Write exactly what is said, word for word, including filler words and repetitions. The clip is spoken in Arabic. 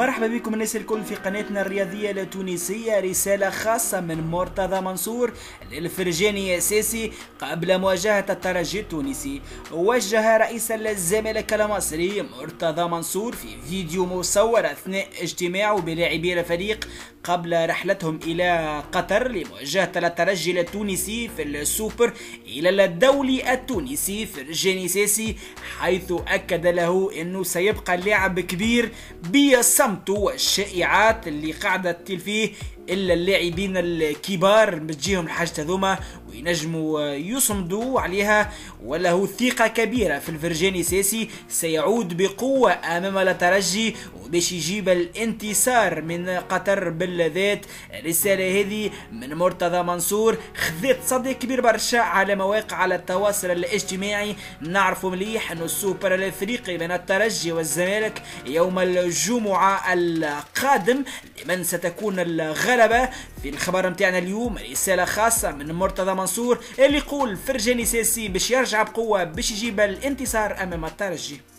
ومرحبا بكم الناس الكل في قناتنا الرياضية التونسية. رسالة خاصة من مرتضى منصور للفرجاني ساسي قبل مواجهة الترجي التونسي. وجه رئيس الزمالك المصري مرتضى منصور في فيديو مصور أثناء اجتماعه بلاعبي الفريق قبل رحلتهم إلى قطر لمواجهة الترجي التونسي في السوبر إلى الدولي التونسي فرجاني ساسي، حيث أكد له أنه سيبقى اللاعب كبير بصمته والشائعات اللي قاعدة تلفيه إلا اللاعبين الكبار بتجيهم الحاجة هذوما وينجموا يصمدوا عليها، وله ثقة كبيرة في الفرجاني ساسي سيعود بقوة أمام الترجي وباش يجيب الانتصار من قطر بالذات. الرسالة هذه من مرتضى منصور خذت صدى كبير برشا على مواقع التواصل الاجتماعي. نعرفوا مليح أن السوبر الأفريقي بين الترجي والزمالك يوم الجمعة القادم لمن ستكون الغالب في الخبر متاعنا اليوم. رسالة خاصة من مرتضى منصور اللي يقول فرجاني ساسي باش يرجع بقوة باش يجيب الانتصار أمام الترجي.